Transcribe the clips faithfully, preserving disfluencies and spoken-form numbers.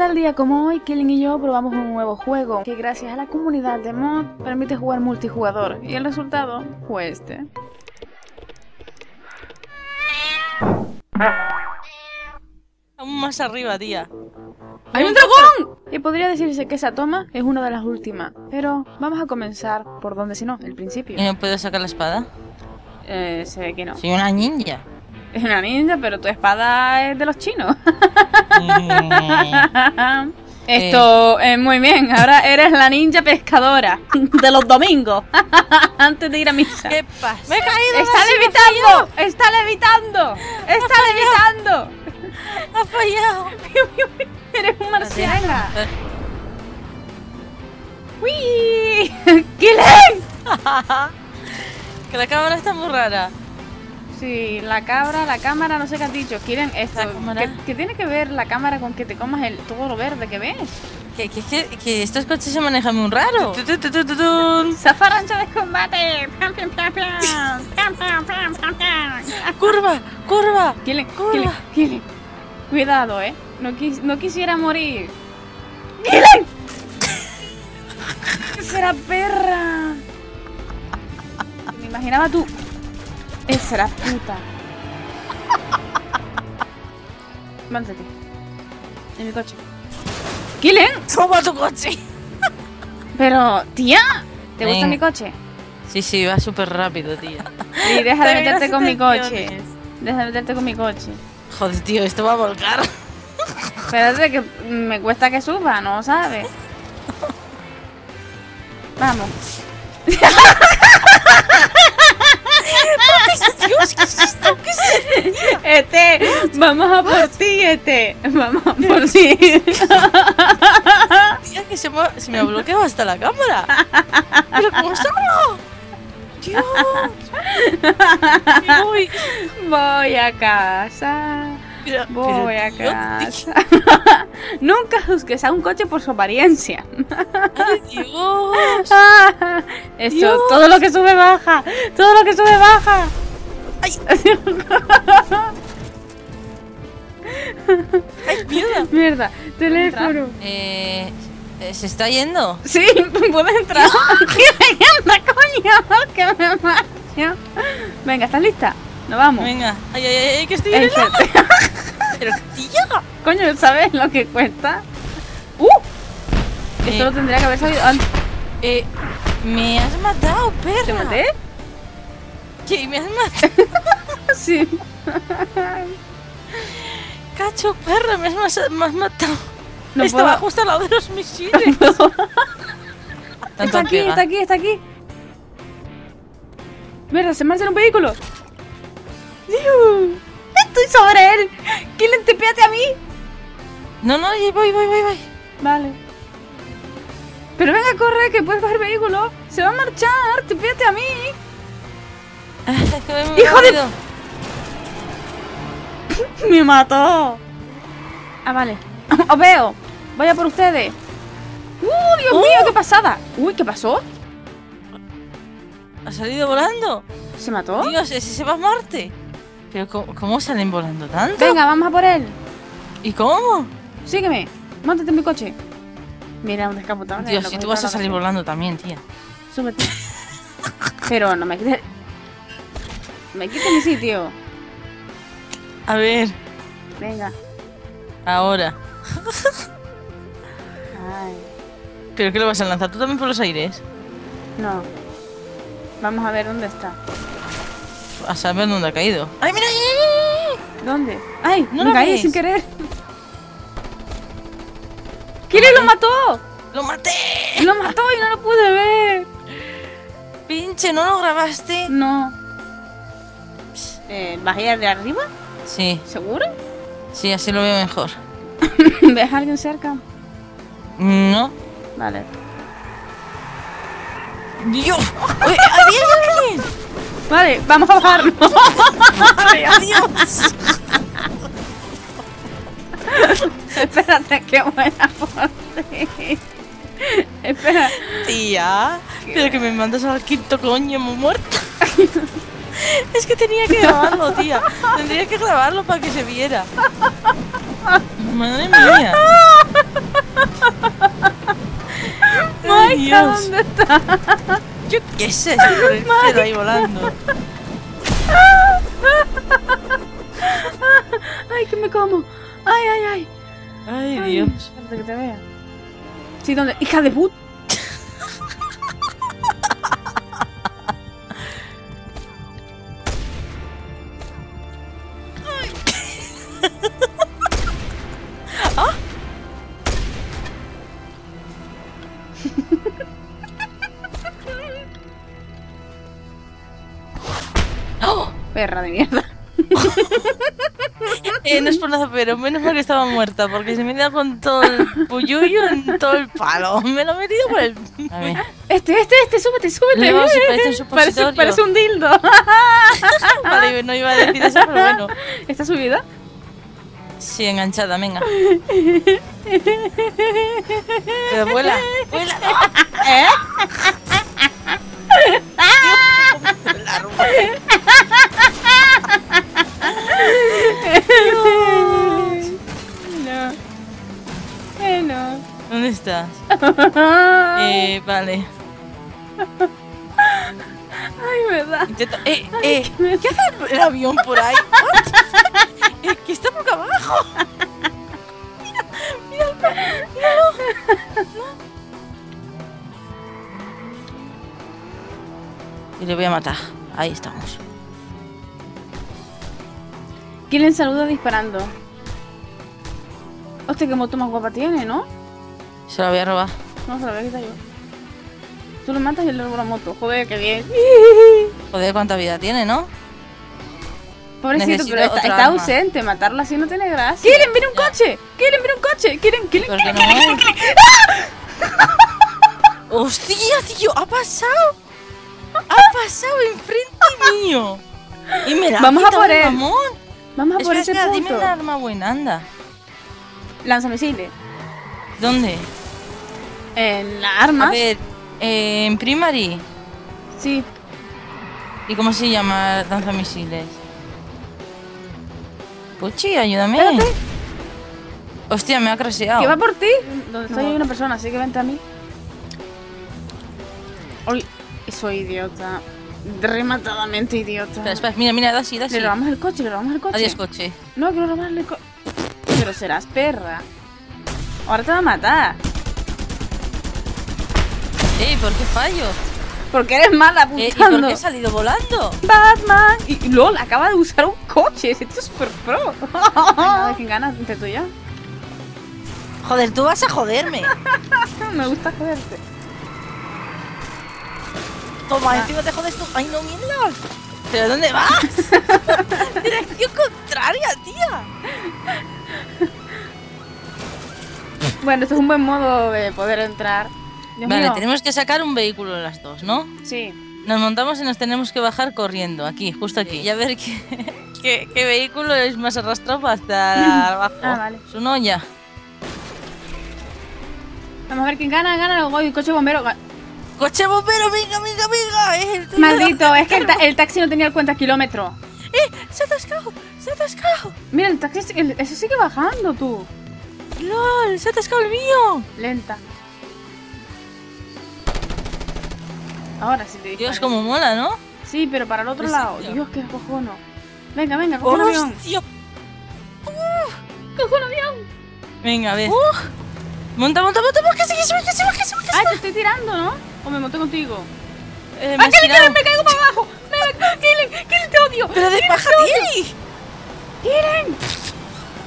Tal día como hoy, Killing y yo probamos un nuevo juego que gracias a la comunidad de mod permite jugar multijugador, y el resultado fue este. Aún más arriba, tía. ¡Hay un dragón! Y podría decirse que esa toma es una de las últimas, pero vamos a comenzar por donde si no, el principio. ¿Y no puedo sacar la espada? Eh, se ve que no. Soy una ninja. Es una ninja, pero tu espada es de los chinos. Mm. Esto, eh. Eh, muy bien, ahora eres la ninja pescadora de los domingos, antes de ir a misa. ¿Qué pasa? ¡Me he caído! ¡Está levitando! Fallado. ¡Está levitando! ¡Está levitando! ¡Ha fallado! ¡Eres un marciano! ¡Uy! ¡Killing! Que la cámara está muy rara. Sí, la cabra, la cámara, no sé qué has dicho. ¿Quieren esto? ¿Qué, ¿Qué tiene que ver la cámara con que te comas el todo lo verde que ves? Que, que, que, que estos coches se manejan muy raro. ¡Zafarrancho de combate! ¡Pam, pam, pam, pam! ¡Pam, pam, pam, pam, pam! ¡Curva! ¡Curva! Killing, curva. Killing, Killing. Cuidado, eh. No, quis, no quisiera morir. ¡Killing! ¡Qué será perra! Me imaginaba tú. Esa la puta. Mántate. En mi coche. ¡Killing! ¡Toma tu coche! Pero, tía, ¿te Ven. gusta mi coche? Sí, sí, va súper rápido, tía. Y deja de meterte con mi coche. Deja de meterte con mi coche. Joder, tío, esto va a volcar. Espérate, que me cuesta que suba, ¿no sabes? Vamos. Dios, ¿qué es esto? ¿Qué es esto? Este, vamos a por ti, este. Vamos a por ti. Tía, que se me, se me ha bloqueado hasta la cámara. Pero ¿cómo solo? Dios. Voy. voy a casa. Pero, voy pero, a tío, casa. Tío. Nunca juzgues a un coche por su apariencia. ¡Ay, Dios! Esto, Dios. Todo lo que sube baja. Todo lo que sube baja. ¡Ay! ¡Ay, mierda! ¡Mierda! ¡Teléfono! Eh, ¿Se está yendo? Sí, puedes entrar. ¡Anda, coño! ¡Que me marcho! Venga, ¿estás lista? Nos vamos. Venga. ¡Ay, ay, ay! ¡Que estoy en el agua! ¡Pero tío! Coño, ¿sabes lo que cuesta? ¡Uh! Eh, Esto lo tendría que haber salido antes. Eh, me has matado, perra. ¿Te maté? ¿Qué? ¿Me has matado? Sí. Cacho, perra, me has, me has matado. No Estaba puedo. justo al lado de los misiles. No. Está aquí, pega. está aquí, está aquí. Mierda, se marcha en un vehículo. ¡Dios! ¡Estoy sobre él! ¡Killing, tepeate a mí! No, no, voy, voy, voy, voy. Vale. Pero venga, corre, que puedes coger vehículo. Se va a marchar, tepeate a mí. ¡Hijo de... ¡Me mató! Ah, vale. ¡Os veo! ¡Vaya por ustedes! ¡Uh, Dios uh. mío, qué pasada! ¡Uy, qué pasó! ¿Ha salido volando? ¿Se mató? Dios, ese se va a Marte. ¿Pero cómo, cómo salen volando tanto? Venga, vamos a por él. ¿Y cómo? Sígueme, montate en mi coche. Mira, un descapotable. Dios, si tú vas a salir volando también, tía. Súbete. Pero no me quites... Me quita mi sitio. A ver. Venga. Ahora. Ay. ¿Pero qué lo vas a lanzar? ¿Tú también por los aires? No. Vamos a ver dónde está. A saber dónde ha caído. ¡Ay, mira! ¿Dónde? ¡Ay! No me caí ves. sin querer. ¿Quién lo mató? ¡Lo maté! ¡Lo mató y no lo pude ver! Pinche, ¿no lo grabaste? No. Eh, ¿Bajé de arriba? Sí. ¿Seguro? Sí, así lo veo mejor. ¿Ves a alguien cerca? No. Vale. ¡Dios! ¡Adiós, alguien! Vale, vamos a bajarlo. Vale, ¡adiós! Espérate, qué buena por ti. Espera. Tía, qué... pero que me mandas al quinto coño, muy muerta. Es que tenía que grabarlo, tía. Tendría que grabarlo para que se viera. Madre mía. Dios. ¿Dónde está? Yo qué sé, estoy con el cielo ahí volando. Ay, que me como. Ay, ay, ay. Ay, ay Dios. Hasta que te vea. Sí, ¿dónde? ¡Hija de puta! ¿Ah? ¡Oh! Perra de mierda. Eh, no es por nada, pero menos mal que estaba muerta, porque se me da con todo el puyuyo en todo el palo. Me lo he metido por el... A ver. Este, este, este, súbete, súbete. No, si parece, un parece, parece un dildo. Vale, no iba a decir eso, pero bueno. ¿Está subida? Sí, enganchada, venga. Pero vuela, vuela. ¿Eh? No. Eh, no. ¿Dónde estás? Eh, vale. Ay, verdad. Intento... Eh, Ay, eh. Me... ¿Qué hace el avión por ahí? Es que está por acá abajo. Mira, mira, mira. Y le voy a matar. Ahí estamos. ¿Quién le saluda disparando? Hostia, qué moto más guapa tiene, ¿no? Se la voy a robar. No, se la voy a quitar yo. Tú lo matas y él le roba la moto. Joder, qué bien. Joder, cuánta vida tiene, ¿no? Pobrecito, necesito, pero está, está ausente. Matarla así no tiene gracia. ¡Quieren, mira un coche! ¡Quieren, mira un coche! ¡Quieren, quieren, quieren, no? quieren, quieren! ¡Ah! ¡Hostia, tío! ¡Ha pasado! ¡Ha pasado enfrente mío! Y me la vamos a por él. Vamos a por ese punto. Dime un arma buena, anda. Lanzamisiles. ¿Dónde? En las armas. A ver, eh, en primary. Sí. ¿Y cómo se llama lanzamisiles? Puchi, ayúdame. Espérate. Hostia, me ha crasheado. ¿Qué va por ti? Donde no. Estoy hay una persona, así que vente a mí. Hoy soy idiota. Rematadamente idiota. Espera, espera, mira, mira, da así, da así. Le robamos el coche, le robamos el coche. Adiós, coche. No, quiero robarle el coche. Pero serás perra. Ahora te va a matar. Ey, ¿por qué fallo? Porque eres mala, apuntando. Eh, ¿Y por qué he salido volando? Batman. Y, y LOL, acaba de usar un coche. Esto es super pro. Ay, no, ¿quién gana entre tú y yo? Joder, tú vas a joderme. Me gusta joderte. Toma, ah. encima te jodes tú. Ay, no, mierda. ¿Pero dónde vas? Dirección contraria, tía. Bueno, esto es un buen modo de poder entrar. Dios vale, mío. Tenemos que sacar un vehículo de las dos, ¿no? Sí. Nos montamos y nos tenemos que bajar corriendo. Aquí, justo aquí. Sí. Y a ver qué, qué, qué vehículo es más arrastrado hasta abajo. Ah, vale. Su noya. Vamos a ver quién gana, gana. El coche bombero. ¡Coche bombero! ¡Venga, venga, venga! Es el maldito, es que el, ta el taxi no tenía el cuenta kilómetro. ¡Eh! ¡Se ha atascado! ¡Se ha atascado! Mira, el taxi, el, eso sigue bajando, tú. ¡Lol! ¡Se ha atascado el mío! Lenta. Ahora sí te digo. Dios, como mola, ¿no? Sí, pero para el otro pues lado. Dios, qué cojono. Venga, venga, cojo el avión. ¡Hostia! ¡Uh! ¡Cojo el avión! Venga, a ver. ¡Uh! Monta, monta, monta, porque se sube, que se sube, que se sube. Ah, te estoy tirando, ¿no? O me monté contigo. Eh, ¡Ah, Killing, Killing! ¡Me caigo para abajo! ¡Me Killing! ¡Killing, te odio! ¡Pero despaja a ti! ¡Killing!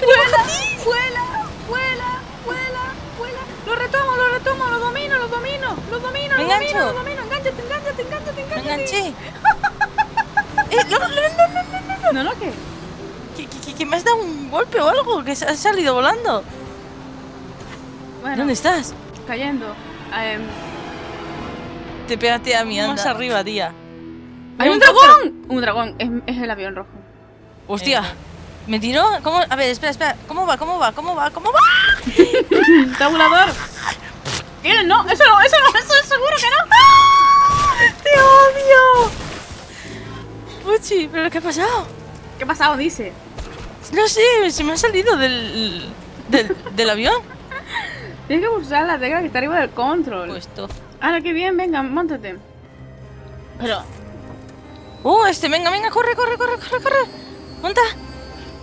¡Vuela, vuela, vuela, vuela, vuela! ¡Lo retomo, lo retomo! ¡Lo domino, lo domino! ¡Lo domino, lo domino, lo domino! ¡Engánchate, engánchate, engánchate, engánchate! ¡Me enganché! eh, no, no, no, no, no, no, no, ¿qué? ¿Qué, qué, que me has dado un golpe o algo? Que has salido volando. Bueno, ¿dónde estás? Cayendo. Um... Te pegaste a mi anda. Más arriba, tía. ¡Hay un, un dragón! Un dragón. Es, es el avión rojo. Hostia. Eh. ¿Me tiró? ¿Cómo? A ver, espera, espera. ¿Cómo va? ¿Cómo va? ¿Cómo va? ¿Cómo va? ¡Tabulador! No, eso no, eso no, eso es seguro que no. ¡Ah! ¡Te odio! Puchi, ¿pero qué ha pasado? ¿Qué ha pasado? Dice. No sé, se me ha salido del, del, del avión. Tienes que usar la tecla que está arriba del control. Puesto. Ahora qué bien, venga, móntate. Pero... ¡Uh, este! Venga, venga, corre, corre, corre, corre, corre. Monta.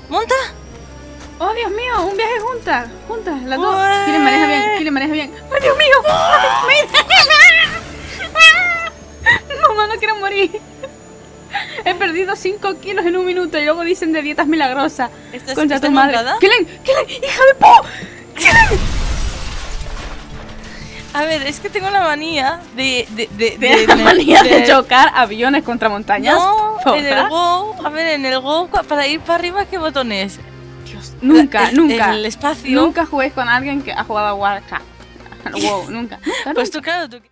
Monta. ¡Oh, Dios mío! ¡Un viaje juntas! ¡Juntas! ¡Las dos! ¡Quién le maneja bien! ¡Quién le maneja bien! ¡Oh, Dios mío! ¡Mira! ¡Mamá, no quiero morir! He perdido cinco kilos en un minuto y luego dicen de dietas milagrosas. ¿Estás contra tu madre? ¡Kellen! ¡Kellen! ¡Hija de po! ¡Kellen! A ver, es que tengo la manía de... de, de, de, de la de, manía de, de chocar aviones contra montañas. No, ¿verdad? En el Go... A ver, en el Go, para ir para arriba, ¿qué botón es? Dios, nunca, el, nunca. En el espacio. Nunca juguéis con alguien que ha jugado a Warcraft. Wow, nunca. Pues tú, claro, tú...